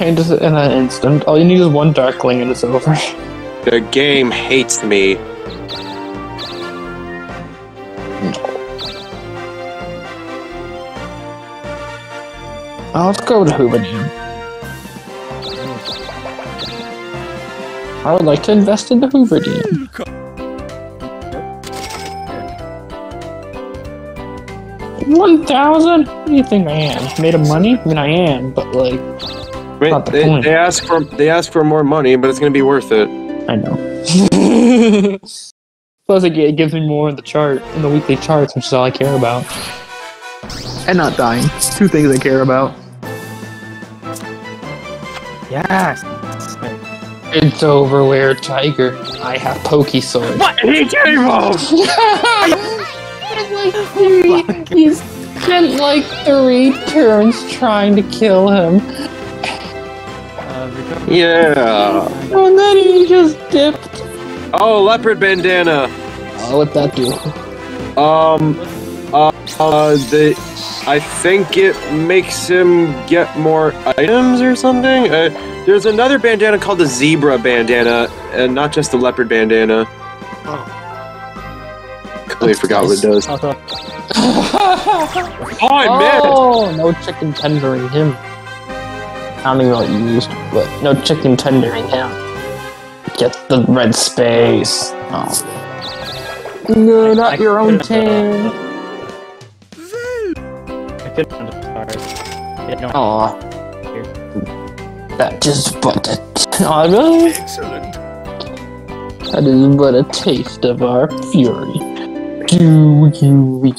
changes it in an instant. All you need is one Darkling and it's over. The game hates me. No. Let's go with Hoover Dean. I would like to invest in the Hoover Dean. $1,000? What do you think I am? Made of money? I mean, I am, but like, wait, not the point. They ask for more money, but it's gonna be worth it. I know. Plus, it gives me more in the chart, in the weekly charts, which is all I care about. And not dying. It's two things I care about. Yes. It's over, where tiger. I have Poke-sword. What? He gave him. He spent like 3 turns trying to kill him. Yeah. And then he just dipped. Oh, Leopard Bandana. Oh, what'd that do? I think it makes him get more items or something. There's another bandana called the Zebra Bandana, and not just the Leopard Bandana. Oh. I forgot what it does. Oh, I missed! Oh, no chicken tendering him. I don't even know what you used, but no chicken tendering him. Get the red space. Oh. No, not your own team. I couldn't understand. Aw. That is but a excellent. That is but a taste of our fury. Do you yield?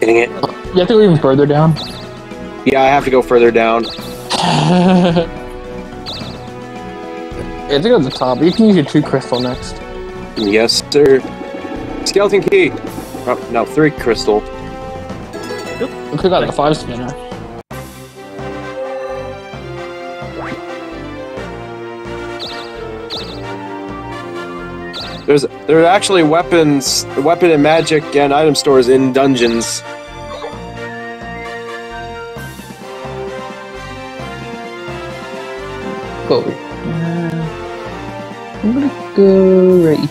Dang it. You have to go even further down? Yeah, I have to go further down. I have to go to the top. You can use your 2 crystal next. Yes, sir. Skeleton Key! Oh, no, 3 crystal. Yep. We could have got the 5 spinner. There are actually weapon and magic and item stores in dungeons. Cool. I'm gonna go right here.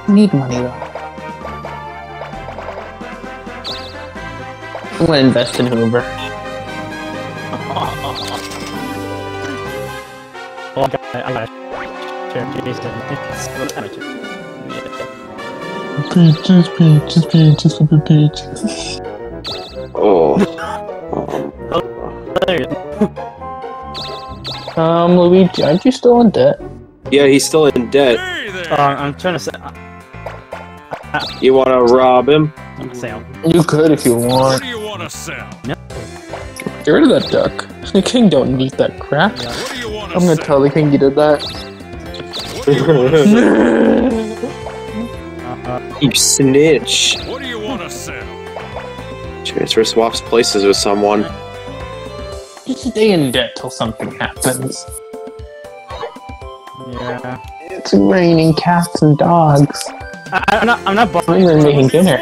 I need money though. I'm gonna invest in Hoover. Well, I got share Jason. Yeah. Peaches. Oh. There you go. Luigi, aren't you still in debt? Yeah, he's still in debt. Hey there. I'm trying to say. You wanna rob him? Sale. You could if you want. What do you want to sell? No. Get rid of that duck. The king don't need that crap. Yeah. What do you want to I'm gonna sell? Tell the king you did that. What do you want to sell? You snitch. What do you want to sell? Transfer swaps places with someone. You stay in debt till something happens. Yeah. It's raining cats and dogs. I'm not bothering you making dinner.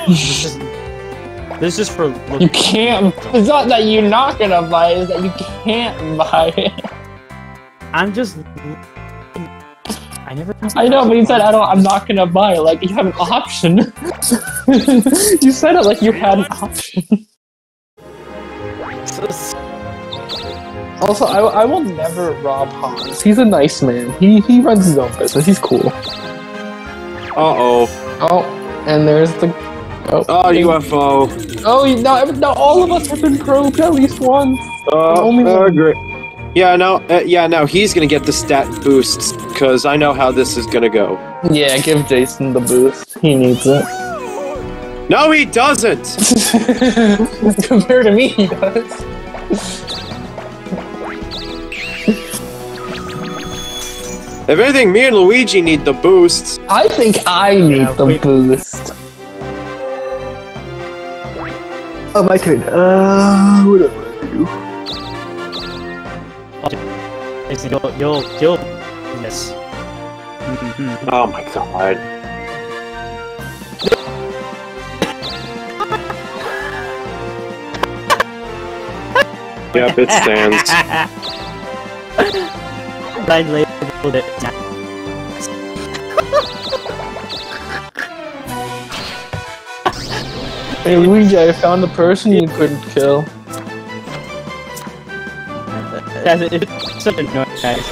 This is for looking. You can't. It's not that you're not gonna buy it. It's that you can't buy it. I'm just. I never. I know, but you said I'm not gonna buy it. Like you have an option. You said it like you had an option. Also, I will never rob Hans. He's a nice man. He runs his own business. He's cool. Uh-oh. Oh, and there's the... Oh, UFO. Oh, now all of us have been probed at least once. Great. Yeah, now he's gonna get the stat boosts, because I know how this is gonna go. Yeah, give Jason the boost. He needs it. No, he doesn't! Compared to me, he does. If anything, me and Luigi need the boosts. I think I need the boost. Oh, my turn. What do I do? Obviously, you'll miss. Oh my god. Yep, it stands. I labeled it. Hey Luigi, I found the person you couldn't kill. It's so annoying, guys.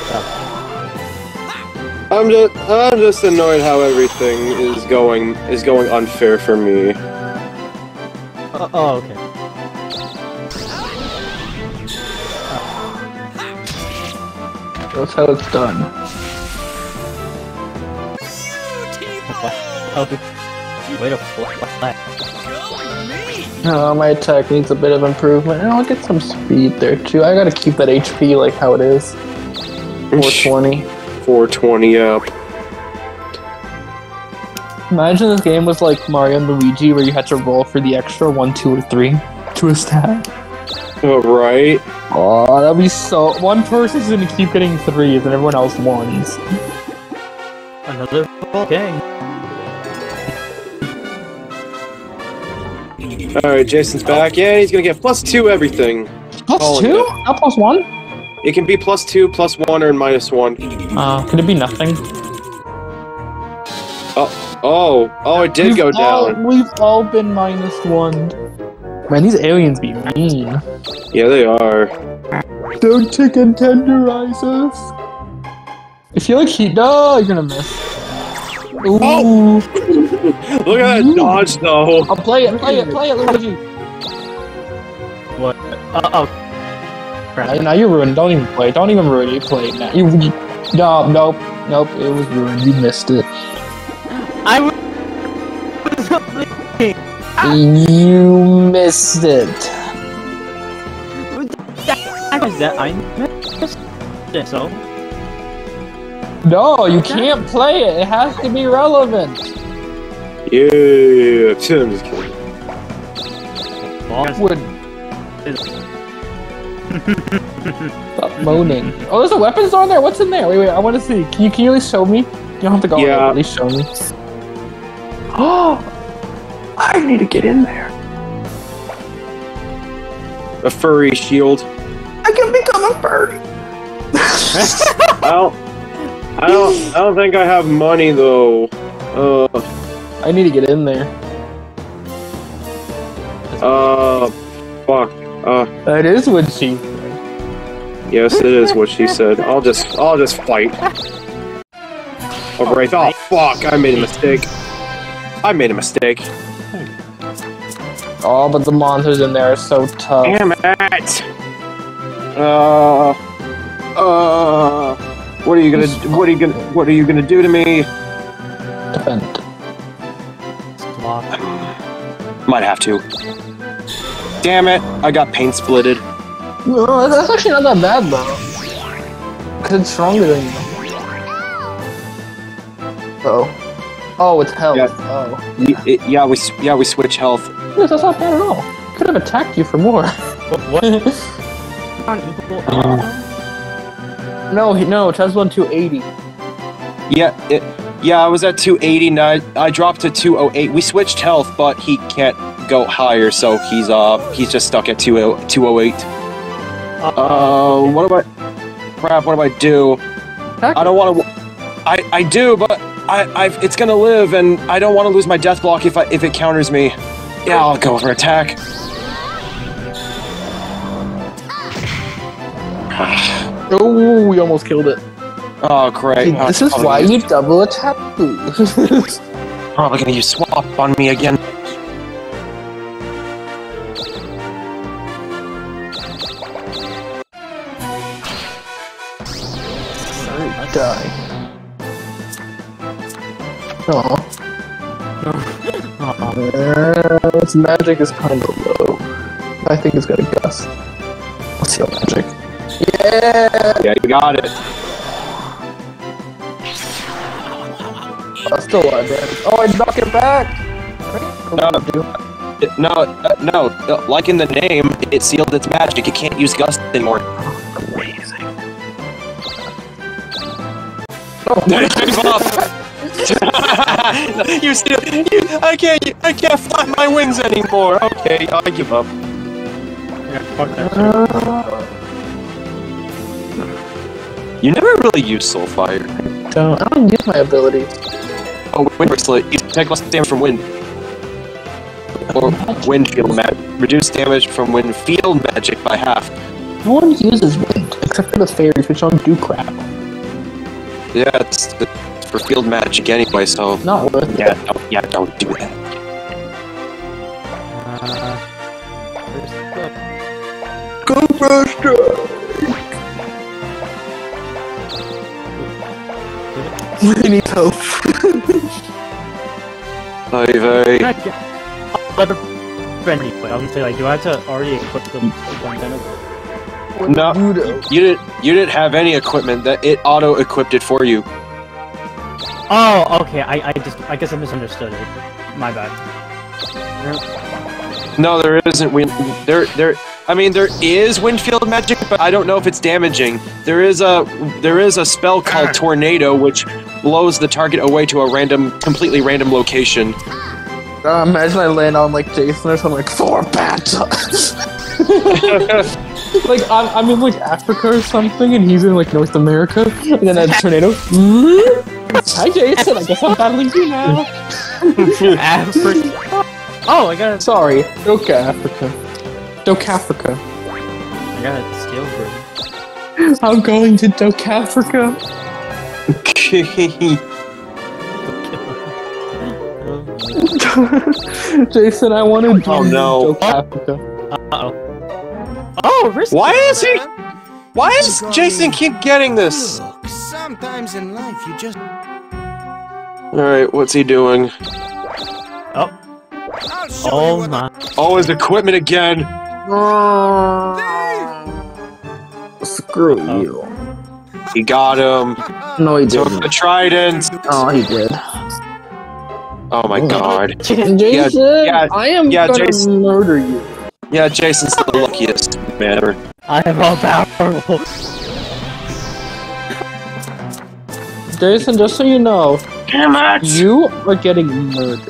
I'm just annoyed how everything is going unfair for me. Oh, okay. Oh. That's how it's done. Wait a flat. Oh, my attack needs a bit of improvement. And I'll get some speed there too. I gotta keep that HP like how it is. 420. 420 up. Imagine this game was like Mario and Luigi where you had to roll for the extra 1, 2, or 3 to a stat. Oh, right. Oh, that'd be so... One person's gonna keep getting 3s and everyone else 1s. Another game. Alright, Jason's back. Yeah, he's gonna get plus 2 everything. Plus all 2? Not plus 1? It can be plus 2, plus 1, or minus 1. Could it be nothing? Oh, it did go down. We've all been minus 1. Man, these aliens be mean. Yeah, they are. Don't chicken tenderize us. I feel like no, you're gonna miss. Ooh. Oh! Look at that dodge, though. I'll play it, Luigi. What? Uh-oh. Now you're ruined. Don't even play. Don't even ruin it. You play it now. Nope. It was ruined. You missed it. You missed it. I missed it. No, you can't play it. It has to be relevant. Yeah. I'm just kidding. Would. Stop moaning. Oh, there's a weapon store in there? What's in there? Wait, I want to see. Can you at least show me? You don't have to go in there, but at least show me. Oh! I need to get in there. A furry shield. I can become a furry! I don't think I have money, though. I need to get in there. Fuck. That is what she said. Yes, it is what she said. I'll just fight. Alright, oh fuck, I made a mistake. Oh, but the monsters in there are so tough. Damn it! What are you gonna do to me? Defend. Block. Might have to. Damn it! I got paint splitted. No, that's actually not that bad though. Cause it's stronger than you. Oh. Oh, it's health. Yeah. Oh. Yeah, we switch health. Yes, that's not bad at all. Could have attacked you for more. What? No, it has 280. Yeah, I was at 280 and I dropped to 208. We switched health, but he can't go higher, so he's just stuck at 208. What do I do? I don't want to. I do, but it's gonna live, and I don't want to lose my death block if it counters me. Yeah, I'll go for attack. Oh, we almost killed it. Oh great! Dude, this is why you double attack. Probably gonna use swap on me again. Die. Oh. Its magic is kind of low. I think it's gonna gust. Let's heal magic. Yeah! Yeah, you got it. I'm still alive, man. Oh, I knock it back! No. Like in the name, it sealed its magic. It can't use gust anymore. Amazing. off! You still... I can't flap my wings anymore! Okay, I give up. Yeah, fuck that shit. You never really use Soul Fire. So, I don't use my abilities. Oh, Wind Wyrsla. You take less damage from wind. Or wind field magic. Reduce damage from wind field magic by half. No one uses wind, except for the fairies, which don't do crap. Yeah, it's for field magic anyway, so... Not worth it. Yeah, don't do that. Go faster! We need help. Friendly play. I was gonna say, like, do I have to already equip them? No, you didn't have any equipment. That it auto equipped it for you. Oh, okay. I guess I misunderstood it. My bad. No, there isn't wind. I mean, there is wind field magic, but I don't know if it's damaging. There is a spell called Tornado, which blows the target away to a completely random location. Imagine I land on like Jason or something, like 4 bats. Like, I'm in, like, Africa or something, and he's in, like, North America, and then a tornado. Hi, Jason, I guess I'm battling you now. Africa. Oh, I got it. Sorry. Doca-Africa. Doca-Africa. I got it. Steal for it. I'm going to Doca-Africa. Jason, I want to do Doca-Africa. Uh-oh. Oh, risky. Why is Jason keep getting this? Sometimes in life you just... Alright, what's he doing? Oh. Oh my... Oh, his equipment again! Screw you. He got him. No, he didn't. Took the trident. Oh, he did. Oh my god. Jason, I am gonna murder you. Yeah, Jason's the luckiest man ever. I am all powerful. Jason, just so you know, you are getting murdered.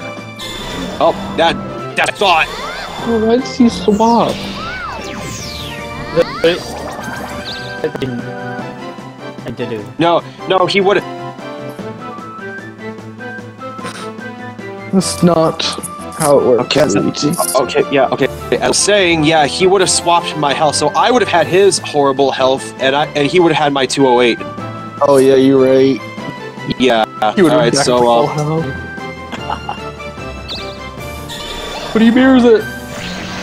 Oh, that thought. Well, why does he swap? I did it. No, he wouldn't. That's not how it works. Okay, okay. I was saying, yeah, he would have swapped my health, so I would have had his horrible health, and he would have had my 208. Oh yeah, you're right. Yeah. Alright, so What do you mean is it?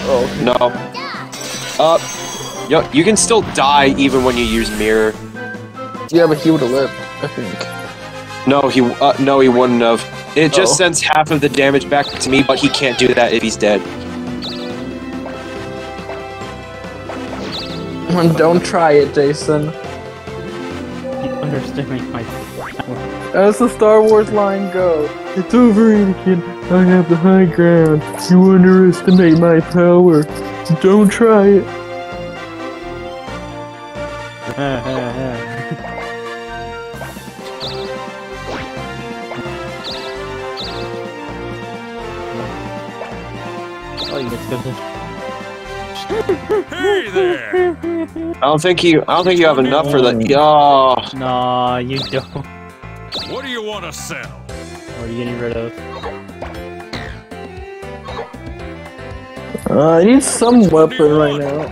Oh okay. No. Yo, you can still die even when you use mirror. Yeah, but he would have lived, I think. No, he wouldn't have. It just sends half of the damage back to me, but he can't do that if he's dead. Don't try it, Jason. I'm understanding my... As the Star Wars line goes, it's over, Anakin. I have the high ground. You underestimate my power. Don't try it. Oh, you get to go. Hey there! I don't think you have enough for that. Oh. No, you don't. What do you want to sell? What are you getting rid of? I need some weapon right now.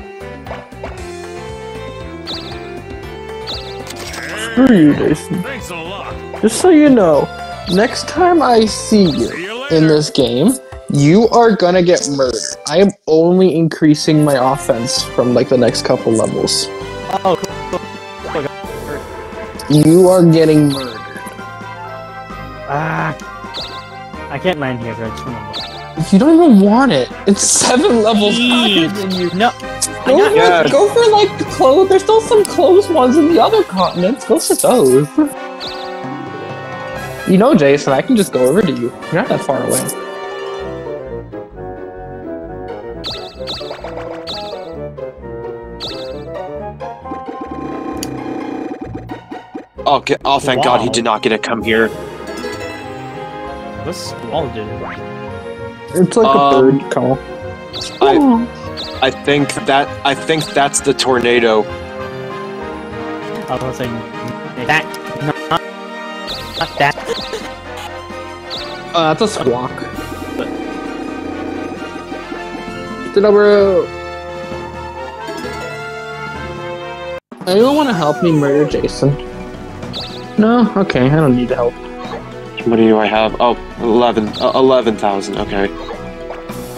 Hey. Screw you, Jason. Thanks a lot. Just so you know, next time I see you in this game, you are gonna get murdered. I am only increasing my offense from like the next couple levels. Oh, cool. You are getting murdered. Ah, I can't land here, but I just remember. You don't even want it. It's 7 levels higher than you. No. Go for like the clothes. There's still some clothes ones in the other continents. Go for those. You know, Jason, I can just go over to you. You're not that far away. Oh, oh thank God he did not get to come here. What's Squall doing? It's like a bird call. I think that's the tornado. I was saying that, not that. That's a squawk. Anyone want to help me murder Jason? No? Okay, I don't need help. What do I have? Oh, 11,000, okay.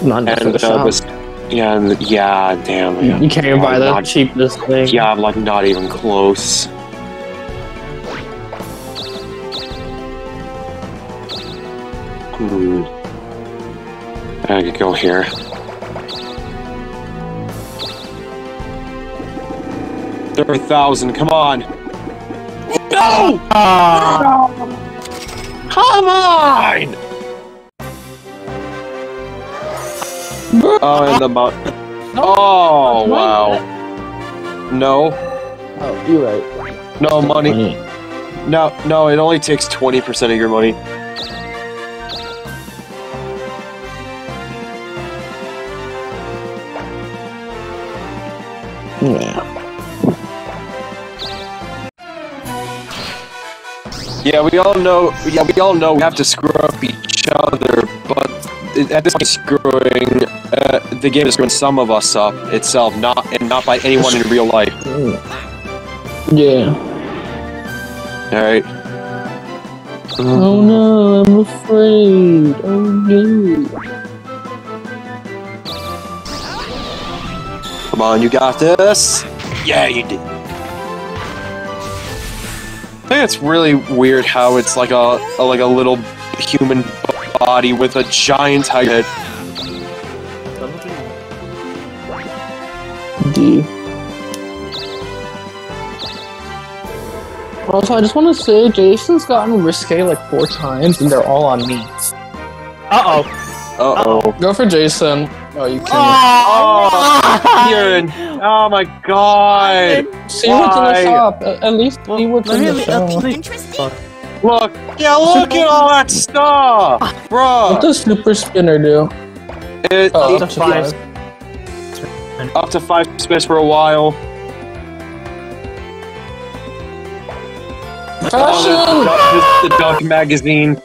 Not and, yeah, damn. Yeah. You can't even buy the cheapest thing. Yeah, I'm like not even close. Hmm. I could go here. $30,000, come on! No! Come on! Oh, and the mountain. Oh, wow. No. Oh, you're right. No money. No, no, it only takes 20% of your money. Yeah. Yeah, we all know we have to screw up each other, but at this point, screwing the game is screwing some of us up itself, not by anyone in real life. Yeah. All right. Oh no, I'm afraid. Oh no. Come on, you got this. Yeah, you did. I think it's really weird how it's like a little human body with a giant tiger head. D. Also, I just want to say Jason's gotten risque like 4 times, and they're all on me. Uh oh. Uh oh. Go for Jason. Oh, you can't. Oh, you're in. Oh my God! See what's in the shop. At least see what's in the shop. Look! Yeah, look at all that stuff, bro. What does Super Spinner do? It up to five spins for a while. Oh, the Duck Magazine.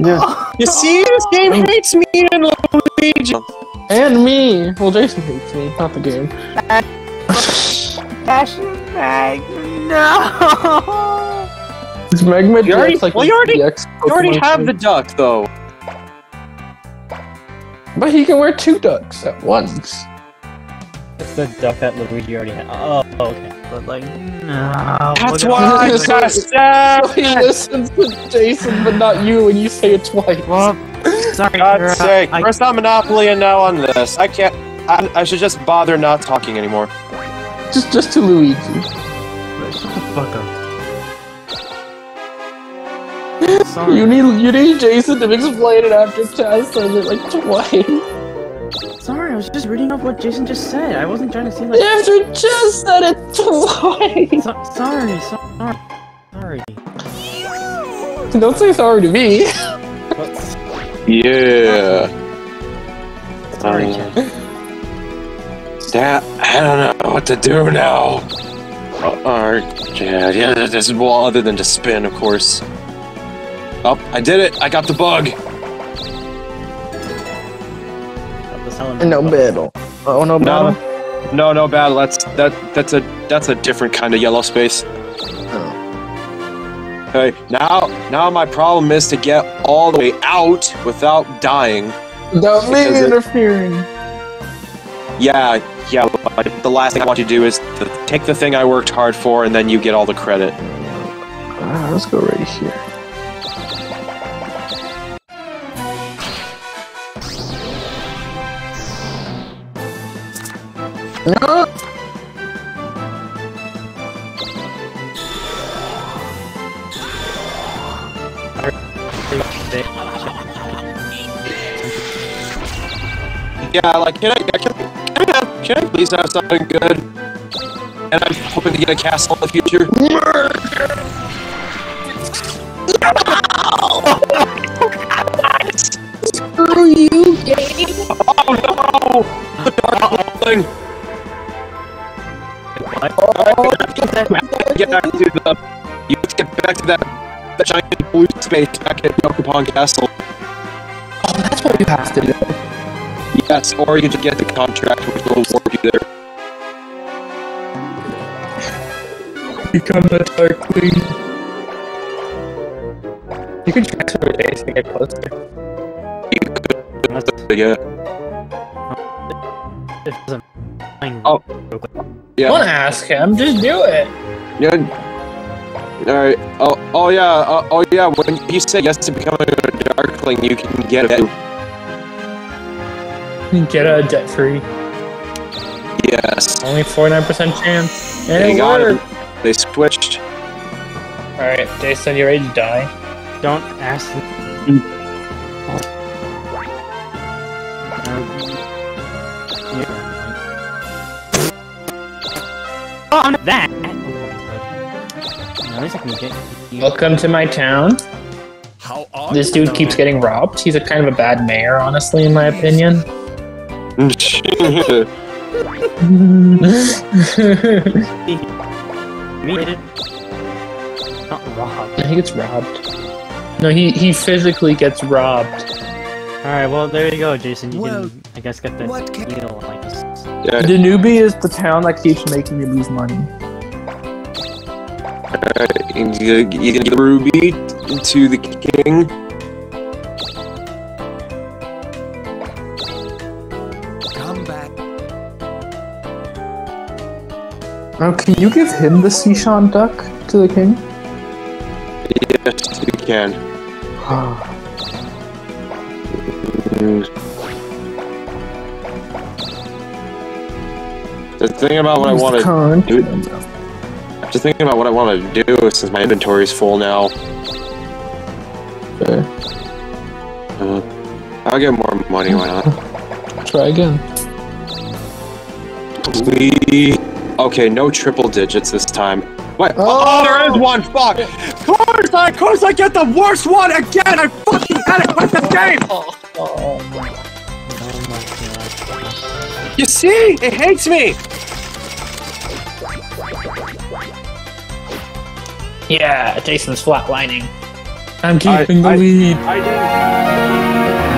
Yeah. You see, this game hates me and Luigi. And me! Well, Jason hates me, not the game. Fashion Mag, no! It's Magma DX, like you already have the duck, though. But he can wear 2 ducks at once. It's the duck that Luigi already had. Oh, okay. But, like, no. That's why I said he listens to Jason, but not you, and you say it twice. Well, sorry, God's sake, first on Monopoly and now on this. I can't. I should just bother not talking anymore. Just to Luigi. Shut the fuck up. Sorry. You need Jason to explain it after Chaz says it like twice. Sorry, I was just reading up what Jason just said. I wasn't trying to say like. After Chaz said it twice. Sorry. Don't say sorry to me. Yeah. Sorry, Chad. I don't know what to do now. Yeah, there's well, other than to spin, of course. Oh, I did it! I got the bug! No battle. Oh, no battle? No battle. That's a different kind of yellow space. Okay, now my problem is to get all the way out without dying. Without me interfering. Yeah, but the last thing I want you to do is to take the thing I worked hard for and then you get all the credit. Alright, let's go right here. No! Yeah, like, can I please have something good? And I'm hoping to get a castle in the future. Screw you, game! Oh no! The Darkling! Oh, you have to get back to that giant blue space back at Jokupon Castle. Oh, that's what you have to do. Yes, or you just get the contract which will warp you there. Become the Darkling. You could transfer the base to get closer. You could, yeah. It doesn't. Oh, yeah. I want to ask him. Just do it. Yeah. All right. Oh yeah. When you say yes to becoming a Darkling, you can get it. You can get a debt-free. Yes. Only 49% chance. And they got it. They switched. All right, Jason, you ready to die? Don't ask them. Oh, I'm not that! At least I can get you. Welcome to my town. How are this dude keeps getting robbed. He's a kind of a bad mayor, honestly, in my opinion. Not robbed. He gets robbed. No, he physically gets robbed. Alright, well, there you go, Jason. You can, I guess, get the deal like this. Yeah. Danubi is the town that keeps making me lose money. Alright, you can give the ruby to the king. Come back. Oh, can you give him the Seashan duck to the king? Yes, you can. Just thinking about what I want to do. I'm just thinking about what I want to do since my inventory is full now. Okay. I'll get more money. Why not? Try again. We okay. No triple digits this time. What? Oh, there is one. Fuck. Of course, I get the worst one again. I fucking had it with the game. Oh my God. You see? It hates me. Yeah, Jason's flatlining. I'm keeping the lead. I do.